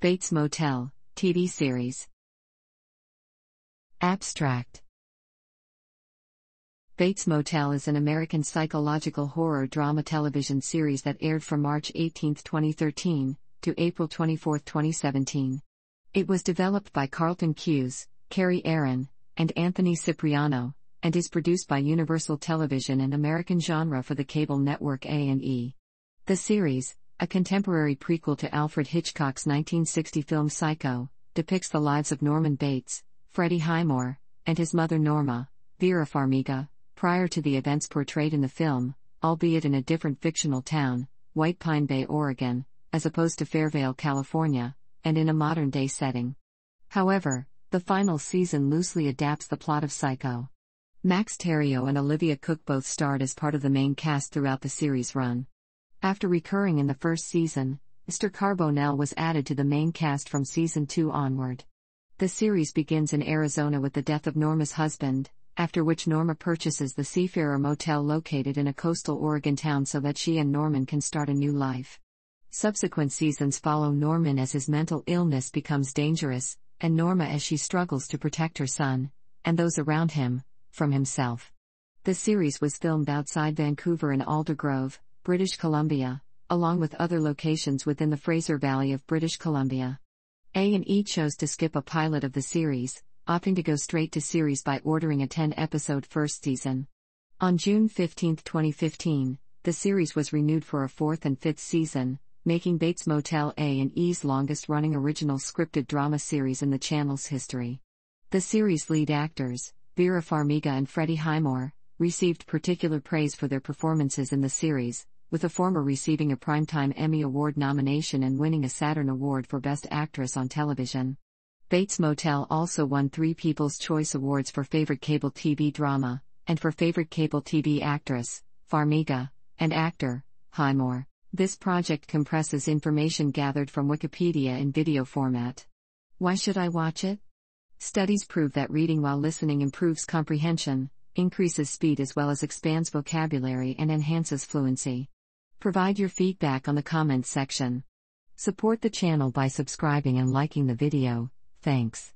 Bates Motel, TV series. Abstract. Bates Motel is an American psychological horror drama television series that aired from March 18, 2013, to April 24, 2017. It was developed by Carlton Cuse, Kerry Ehrin, and Anthony Cipriano, and is produced by Universal Television and American Genre for the cable network A&E. The series, a contemporary prequel to Alfred Hitchcock's 1960 film Psycho, depicts the lives of Norman Bates, Freddie Highmore, and his mother Norma, Vera Farmiga, prior to the events portrayed in the film, albeit in a different fictional town, White Pine Bay, Oregon, as opposed to Fairvale, California, and in a modern-day setting. However, the final season loosely adapts the plot of Psycho. Max Terrio and Olivia Cooke both starred as part of the main cast throughout the series' run. After recurring in the first season, Mr. Carbonell was added to the main cast from season 2 onward. The series begins in Arizona with the death of Norma's husband, after which Norma purchases the Seafarer Motel located in a coastal Oregon town so that she and Norman can start a new life. Subsequent seasons follow Norman as his mental illness becomes dangerous, and Norma as she struggles to protect her son, and those around him, from himself. The series was filmed outside Vancouver in Aldergrove, British Columbia, along with other locations within the Fraser Valley of British Columbia. A&E chose to skip a pilot of the series, opting to go straight to series by ordering a 10-episode first season. On June 15, 2015, the series was renewed for a fourth and fifth season, making Bates Motel A&E's longest-running original scripted drama series in the channel's history. The series' lead actors, Vera Farmiga and Freddie Highmore, received particular praise for their performances in the series, with the former receiving a Primetime Emmy Award nomination and winning a Saturn Award for Best Actress on Television. Bates Motel also won 3 People's Choice Awards for Favorite Cable TV Drama, and for Favorite Cable TV Actress, Farmiga, and Actor, Highmore. This project compresses information gathered from Wikipedia in video format. Why should I watch it? Studies prove that reading while listening improves comprehension, increases speed as well as expands vocabulary and enhances fluency. Provide your feedback on the comments section. Support the channel by subscribing and liking the video. Thanks.